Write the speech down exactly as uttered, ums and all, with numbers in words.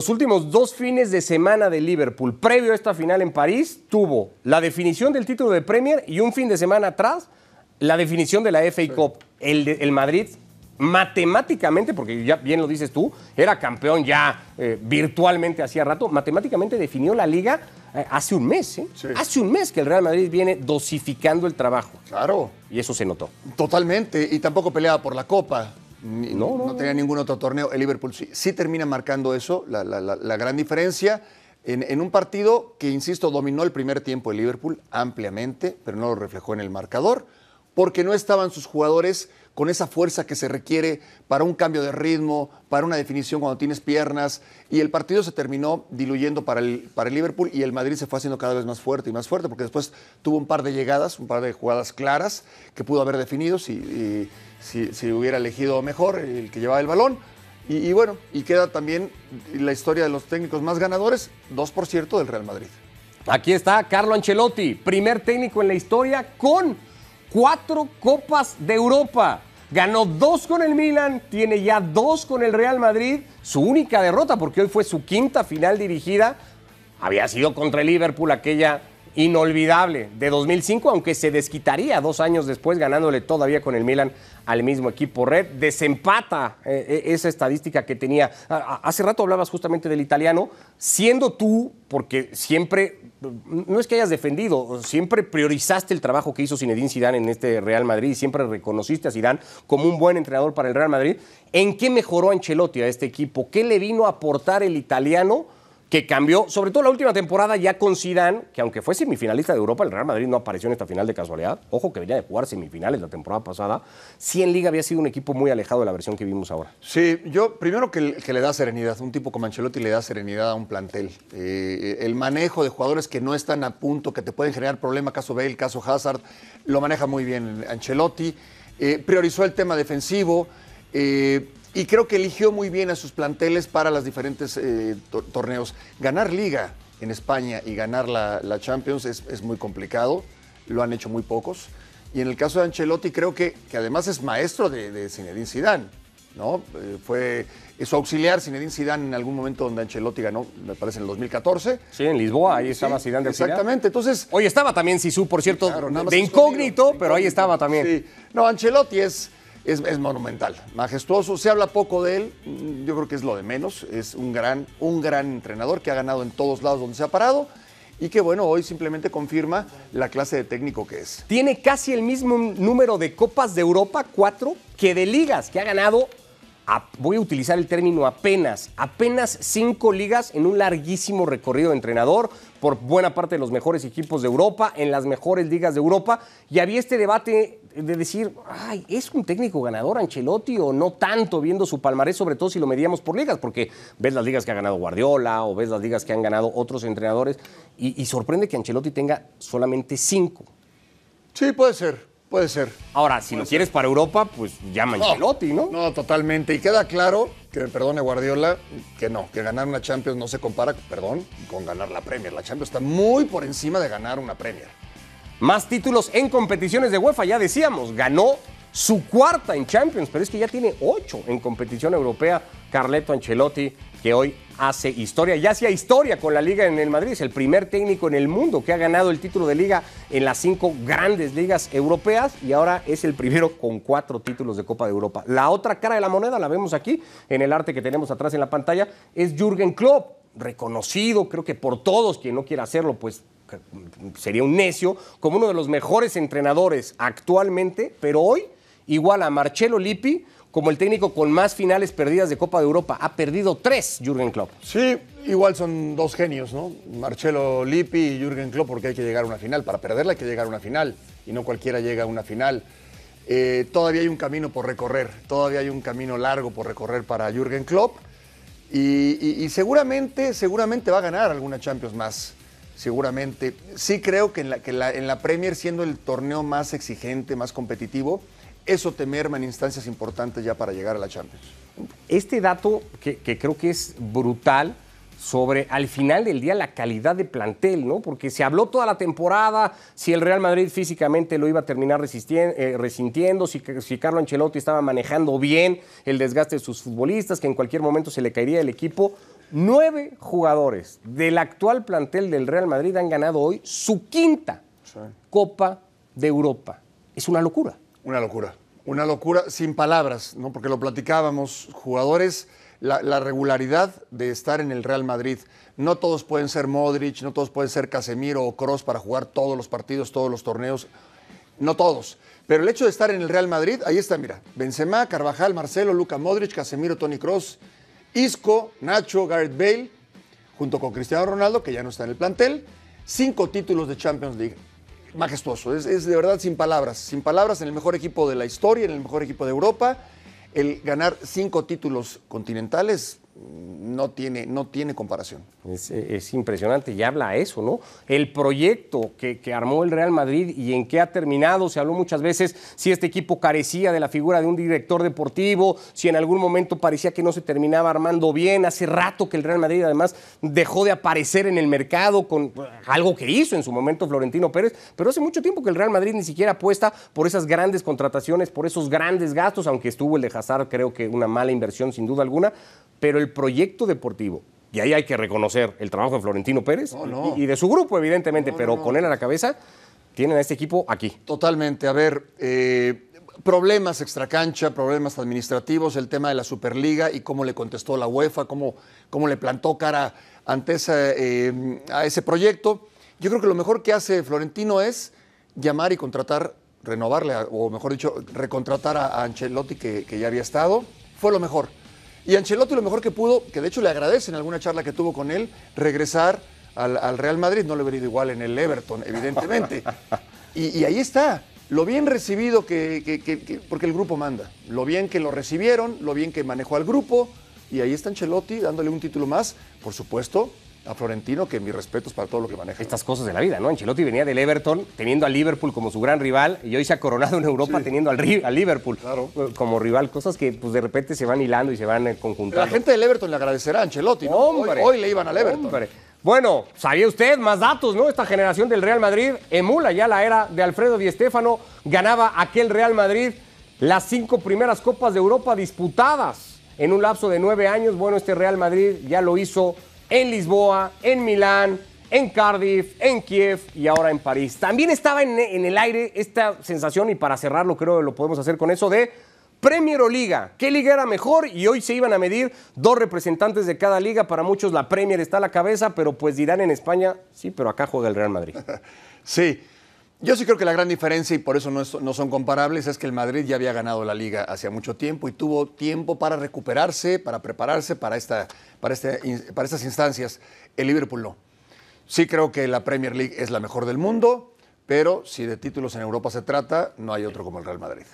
Los últimos dos fines de semana de Liverpool, previo a esta final en París, tuvo la definición del título de Premier y un fin de semana atrás, la definición de la F A sí. Cup. El, el Madrid, matemáticamente, porque ya bien lo dices tú, era campeón ya eh, virtualmente hacía rato, matemáticamente definió la Liga eh, hace un mes. ¿eh? Sí. Hace un mes que el Real Madrid viene dosificando el trabajo. Claro. Y eso se notó. Totalmente, y tampoco peleaba por la Copa. Ni, no, no, no tenía ningún otro torneo. El Liverpool sí, sí termina marcando eso, la, la, la, la gran diferencia, en, en un partido que, insisto, dominó el primer tiempo el Liverpool ampliamente, pero no lo reflejó en el marcador, porque no estaban sus jugadores con esa fuerza que se requiere para un cambio de ritmo, para una definición cuando tienes piernas, y el partido se terminó diluyendo para el, para el Liverpool, y el Madrid se fue haciendo cada vez más fuerte y más fuerte, porque después tuvo un par de llegadas, un par de jugadas claras que pudo haber definido si... Y, Si, si hubiera elegido mejor el que llevaba el balón. Y, y bueno, y queda también la historia de los técnicos más ganadores, dos por cierto, del Real Madrid. Aquí está Carlo Ancelotti, primer técnico en la historia con cuatro Copas de Europa. Ganó dos con el Milan, tiene ya dos con el Real Madrid. Su única derrota, porque hoy fue su quinta final dirigida, había sido contra el Liverpool aquella inolvidable de dos mil cinco, aunque se desquitaría dos años después ganándole todavía con el Milan al mismo equipo red. Desempata eh, esa estadística que tenía. Hace rato hablabas justamente del italiano, siendo tú, porque siempre, no es que hayas defendido, siempre priorizaste el trabajo que hizo Zinedine Zidane en este Real Madrid y siempre reconociste a Zidane como un buen entrenador para el Real Madrid. ¿En qué mejoró Ancelotti a este equipo? ¿Qué le vino a aportar el italiano que cambió, sobre todo la última temporada ya con Zidane, que aunque fue semifinalista de Europa, el Real Madrid no apareció en esta final de casualidad? Ojo que venía de jugar semifinales la temporada pasada. Sí, en Liga había sido un equipo muy alejado de la versión que vimos ahora. Sí, yo primero que, que le da serenidad, un tipo como Ancelotti le da serenidad a un plantel. Eh, el manejo de jugadores que no están a punto, que te pueden generar problemas, caso Bale, caso Hazard, lo maneja muy bien Ancelotti. Eh, priorizó el tema defensivo. Eh, Y creo que eligió muy bien a sus planteles para los diferentes eh, tor torneos. Ganar Liga en España y ganar la, la Champions es, es muy complicado. Lo han hecho muy pocos. Y en el caso de Ancelotti, creo que, que además es maestro de, de Zinedine Zidane, ¿no? Eh, fue su auxiliar Zinedine Zidane en algún momento donde Ancelotti ganó, me parece, en el dos mil catorce. Sí, en Lisboa, ahí sí, estaba Zidane de exactamente, entonces... Hoy estaba también Sisu, por cierto, claro, de, de incógnito, incógnito, pero ahí estaba también. Sí. No, Ancelotti es... Es, es monumental, majestuoso, se habla poco de él, yo creo que es lo de menos, es un gran, un gran entrenador que ha ganado en todos lados donde se ha parado y que bueno, hoy simplemente confirma la clase de técnico que es. Tiene casi el mismo número de Copas de Europa, cuatro, que de ligas, que ha ganado, a, voy a utilizar el término apenas, apenas cinco ligas en un larguísimo recorrido de entrenador, por buena parte de los mejores equipos de Europa, en las mejores ligas de Europa, y había este debate de decir, ay, ¿es un técnico ganador Ancelotti o no tanto viendo su palmarés, sobre todo si lo medíamos por ligas? Porque ves las ligas que ha ganado Guardiola o ves las ligas que han ganado otros entrenadores y, y sorprende que Ancelotti tenga solamente cinco. Sí, puede ser, puede ser. Ahora, si puede lo ser. quieres para Europa, pues llama no, Ancelotti, ¿no? No, totalmente. Y queda claro, que me perdone Guardiola, que no, que ganar una Champions no se compara, perdón, con ganar la Premier. La Champions está muy por encima de ganar una Premier. Más títulos en competiciones de UEFA, ya decíamos, ganó su cuarta en Champions, pero es que ya tiene ocho en competición europea. Carletto Ancelotti, que hoy hace historia, ya hacía historia con la Liga en el Madrid, es el primer técnico en el mundo que ha ganado el título de Liga en las cinco grandes ligas europeas y ahora es el primero con cuatro títulos de Copa de Europa. La otra cara de la moneda, la vemos aquí en el arte que tenemos atrás en la pantalla, es Jürgen Klopp, reconocido, creo que por todos, quien no quiera hacerlo, pues sería un necio, como uno de los mejores entrenadores actualmente, pero hoy igual a Marcelo Lippi como el técnico con más finales perdidas de Copa de Europa. Ha perdido tres Jürgen Klopp. Sí, igual son dos genios, ¿no? Marcelo Lippi y Jürgen Klopp, porque hay que llegar a una final. Para perderla hay que llegar a una final y no cualquiera llega a una final. Eh, todavía hay un camino por recorrer, todavía hay un camino largo por recorrer para Jürgen Klopp y, y, y seguramente, seguramente va a ganar alguna Champions más. Seguramente. Sí creo que en la, que la, en la Premier, siendo el torneo más exigente, más competitivo, eso te merma en instancias importantes ya para llegar a la Champions. Este dato que, que creo que es brutal sobre, al final del día, la calidad de plantel, ¿no? Porque se habló toda la temporada si el Real Madrid físicamente lo iba a terminar eh, resintiendo, si, si Carlo Ancelotti estaba manejando bien el desgaste de sus futbolistas, que en cualquier momento se le caería el equipo. Nueve jugadores del actual plantel del Real Madrid han ganado hoy su quinta sí. Copa de Europa. Es una locura. Una locura. Una locura sin palabras, ¿no? Porque lo platicábamos, jugadores, la, la regularidad de estar en el Real Madrid. No todos pueden ser Modric, no todos pueden ser Casemiro o Kroos para jugar todos los partidos, todos los torneos. No todos. Pero el hecho de estar en el Real Madrid, ahí está, mira. Benzema, Carvajal, Marcelo, Luka Modric, Casemiro, Toni Kroos, Isco, Nacho, Gareth Bale, junto con Cristiano Ronaldo, que ya no está en el plantel. Cinco títulos de Champions League. Majestuoso, es, es de verdad sin palabras, sin palabras en el mejor equipo de la historia, en el mejor equipo de Europa. El ganar cinco títulos continentales no tiene, no tiene comparación. Es, es impresionante y habla eso, ¿no? El proyecto que, que armó el Real Madrid y en qué ha terminado. Se habló muchas veces si este equipo carecía de la figura de un director deportivo, si en algún momento parecía que no se terminaba armando bien. Hace rato que el Real Madrid además dejó de aparecer en el mercado con algo que hizo en su momento Florentino Pérez, pero hace mucho tiempo que el Real Madrid ni siquiera apuesta por esas grandes contrataciones, por esos grandes gastos, aunque estuvo el de Hazard, creo que una mala inversión sin duda alguna, pero el proyecto deportivo, y ahí hay que reconocer el trabajo de Florentino Pérez no, no. Y, y de su grupo, evidentemente, no, pero no, no. con él a la cabeza, tienen a este equipo aquí. Totalmente. A ver, eh, problemas extracancha, problemas administrativos, el tema de la Superliga y cómo le contestó la UEFA, cómo, cómo le plantó cara ante esa, eh, a ese proyecto. Yo creo que lo mejor que hace Florentino es llamar y contratar, renovarle, o mejor dicho, recontratar a, a Ancelotti, que, que ya había estado. Fue lo mejor. Y Ancelotti lo mejor que pudo, que de hecho le agradece en alguna charla que tuvo con él, regresar al, al Real Madrid. No le hubiera ido igual en el Everton, evidentemente. Y, y ahí está, lo bien recibido que, que, que, que... porque el grupo manda. Lo bien que lo recibieron, lo bien que manejó al grupo. Y ahí está Ancelotti dándole un título más, por supuesto, a Florentino, que mis respetos para todo lo que maneja. Estas cosas de la vida, ¿no? Ancelotti venía del Everton teniendo a Liverpool como su gran rival y hoy se ha coronado en Europa sí. teniendo al, al Liverpool claro. como rival. Cosas que pues de repente se van hilando y se van conjuntando. La gente del Everton le agradecerá a Ancelotti, ¿no? Hombre, hoy, hoy le iban al Everton. Hombre. Bueno, sabía usted, más datos, ¿no? Esta generación del Real Madrid emula ya la era de Alfredo Di Stéfano. Ganaba aquel Real Madrid las cinco primeras Copas de Europa disputadas en un lapso de nueve años. Bueno, este Real Madrid ya lo hizo en Lisboa, en Milán, en Cardiff, en Kiev y ahora en París. También estaba en, en el aire esta sensación, y para cerrarlo creo que lo podemos hacer con eso, de Premier o Liga. ¿Qué liga era mejor? Y hoy se iban a medir dos representantes de cada liga. Para muchos la Premier está a la cabeza, pero pues dirán en España, sí, pero acá juega el Real Madrid. Sí, yo sí creo que la gran diferencia, y por eso no, es, no son comparables, es que el Madrid ya había ganado la Liga hacía mucho tiempo y tuvo tiempo para recuperarse, para prepararse para, esta, para, este, para estas instancias. El Liverpool no. Sí creo que la Premier League es la mejor del mundo, pero si de títulos en Europa se trata, no hay otro como el Real Madrid.